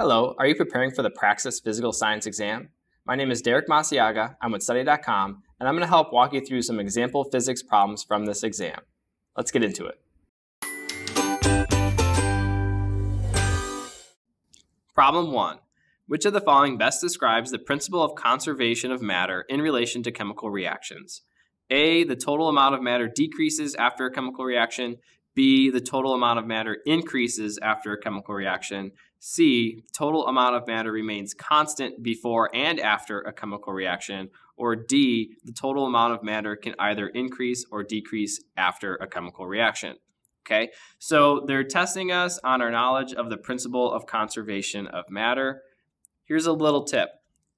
Hello, are you preparing for the Praxis Physical Science exam? My name is Derek Masiaga, I'm with Study.com, and I'm going to help walk you through some example physics problems from this exam. Let's get into it. Problem 1. Which of the following best describes the principle of conservation of matter in relation to chemical reactions? A. The total amount of matter decreases after a chemical reaction. B. The total amount of matter increases after a chemical reaction. C. Total amount of matter remains constant before and after a chemical reaction. Or D. The total amount of matter can either increase or decrease after a chemical reaction. Okay, so they're testing us on our knowledge of the principle of conservation of matter. Here's a little tip.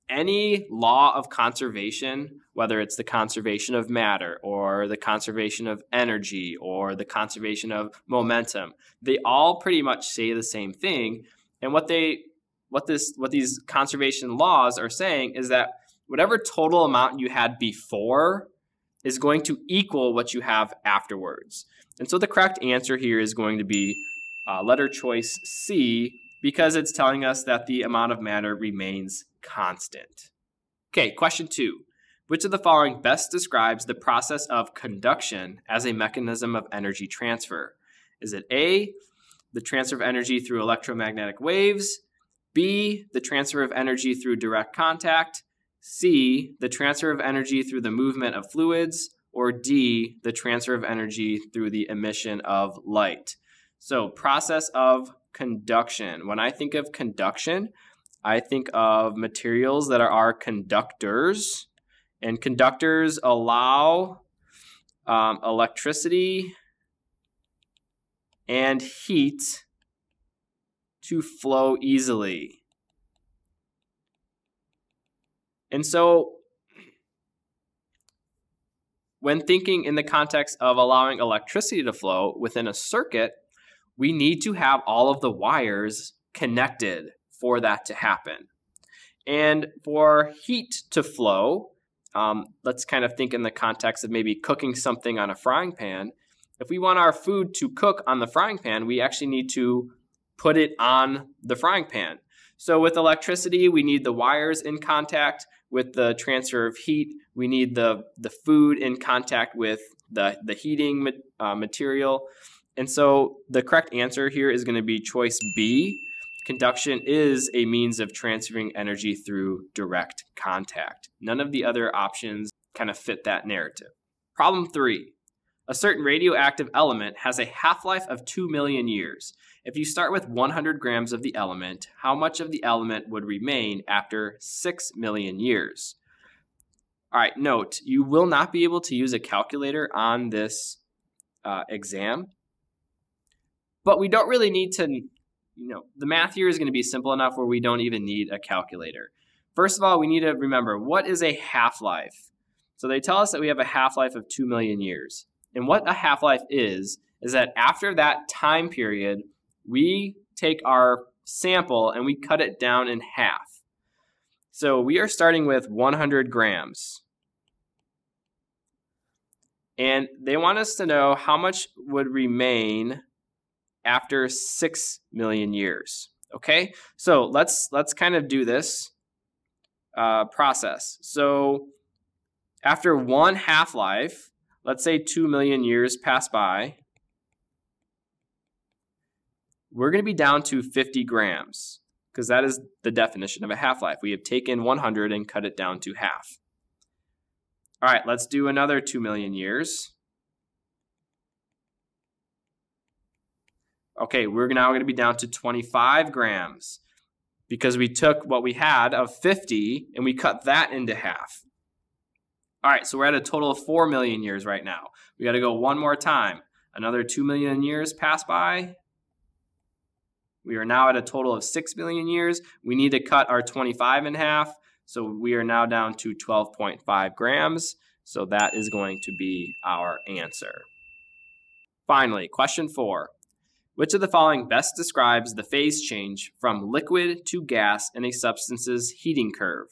Any law of conservation, whether it's the conservation of matter or the conservation of energy or the conservation of momentum, they all pretty much say the same thing. And what these conservation laws are saying is that whatever total amount you had before is going to equal what you have afterwards. And so the correct answer here is going to be letter choice C, because it's telling us that the amount of matter remains constant. Okay, question 2. Which of the following best describes the process of conduction as a mechanism of energy transfer? Is it A, the transfer of energy through electromagnetic waves, B, the transfer of energy through direct contact, C, the transfer of energy through the movement of fluids, or D, the transfer of energy through the emission of light? So, process of conduction. When I think of conduction, I think of materials that are our conductors, and conductors allow electricity and heat to flow easily. And so when thinking in the context of allowing electricity to flow within a circuit, we need to have all of the wires connected for that to happen. And for heat to flow, let's kind of think in the context of maybe cooking something on a frying pan. If we want our food to cook on the frying pan, we actually need to put it on the frying pan. So with electricity, we need the wires in contact. With the transfer of heat, we need the food in contact with the heating material. And so the correct answer here is going to be choice B. Conduction is a means of transferring energy through direct contact. None of the other options kind of fit that narrative. Problem 3. A certain radioactive element has a half-life of 2 million years. If you start with 100 grams of the element, how much of the element would remain after 6 million years? All right, note, you will not be able to use a calculator on this exam, but we don't really need to. You know, the math here is going to be simple enough where we don't even need a calculator. First of all, we need to remember, what is a half-life? So they tell us that we have a half-life of 2 million years. And what a half-life is that after that time period, we take our sample and we cut it down in half. So we are starting with 100 grams. And they want us to know how much would remain after 6 million years. Okay, so let's kind of do this process. So after one half-life, let's say 2 million years pass by, we're going to be down to 50 grams, because that is the definition of a half-life. We have taken 100 and cut it down to half. All right, let's do another 2 million years. Okay, we're now going to be down to 25 grams because we took what we had of 50 and we cut that into half. All right, so we're at a total of 4 million years right now. We got to go one more time. Another 2 million years pass by. We are now at a total of 6 million years. We need to cut our 25 in half. So we are now down to 12.5 grams. So that is going to be our answer. Finally, question 4. Which of the following best describes the phase change from liquid to gas in a substance's heating curve?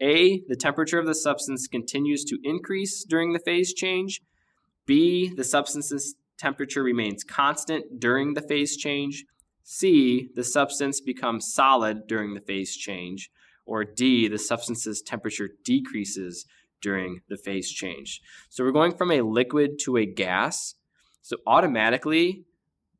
A, the temperature of the substance continues to increase during the phase change. B, the substance's temperature remains constant during the phase change. C, the substance becomes solid during the phase change, or D, the substance's temperature decreases during the phase change. So we're going from a liquid to a gas. So automatically,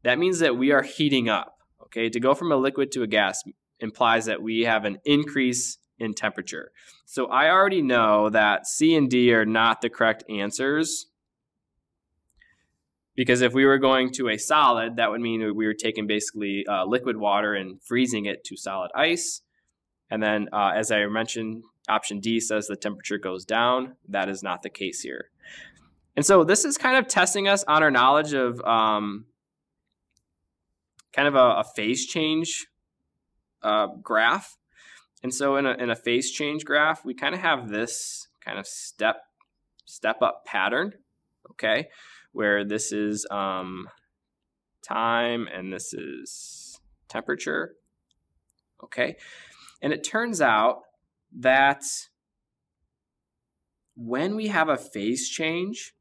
that means that we are heating up. Okay, to go from a liquid to a gas implies that we have an increase in temperature. So I already know that C and D are not the correct answers, because if we were going to a solid, that would mean we were taking basically liquid water and freezing it to solid ice. And then as I mentioned, option D says the temperature goes down. That is not the case here. And so this is kind of testing us on our knowledge of kind of a phase change graph. And so in a phase change graph, we kind of have this kind of step up pattern, okay, where this is time and this is temperature, okay? And it turns out that when we have a phase change,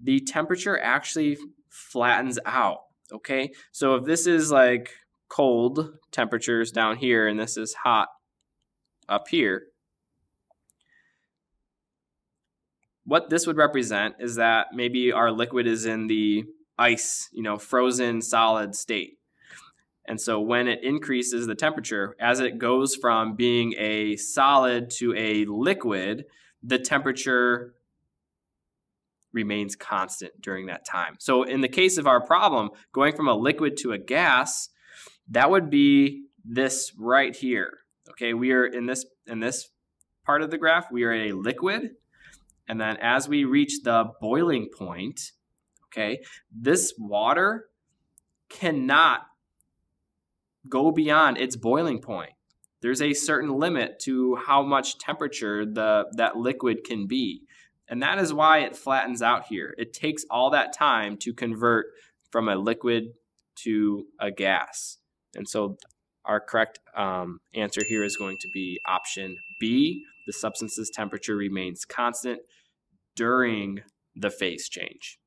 the temperature actually flattens out, okay? So if this is like cold temperatures down here and this is hot up here, what this would represent is that maybe our liquid is in the ice, you know, frozen solid state. And so when it increases the temperature, as it goes from being a solid to a liquid, the temperature remains constant during that time. So in the case of our problem, going from a liquid to a gas, that would be this right here. Okay, we are in this part of the graph, we are a liquid. And then as we reach the boiling point, okay, this water cannot go beyond its boiling point. There's a certain limit to how much temperature that liquid can be. And that is why it flattens out here. It takes all that time to convert from a liquid to a gas. And so our correct answer here is going to be option B. The substance's temperature remains constant during the phase change.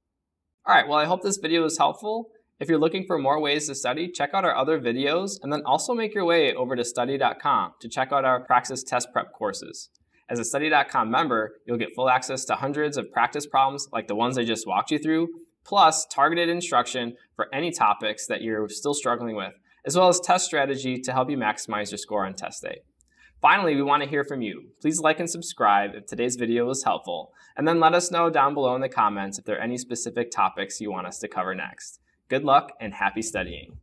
All right, well, I hope this video was helpful. If you're looking for more ways to study, check out our other videos, and then also make your way over to Study.com to check out our Praxis Test Prep courses. As a Study.com member, you'll get full access to hundreds of practice problems like the ones I just walked you through, plus targeted instruction for any topics that you're still struggling with, as well as test strategy to help you maximize your score on test day. Finally, we want to hear from you. Please like and subscribe if today's video was helpful, and then let us know down below in the comments if there are any specific topics you want us to cover next. Good luck and happy studying.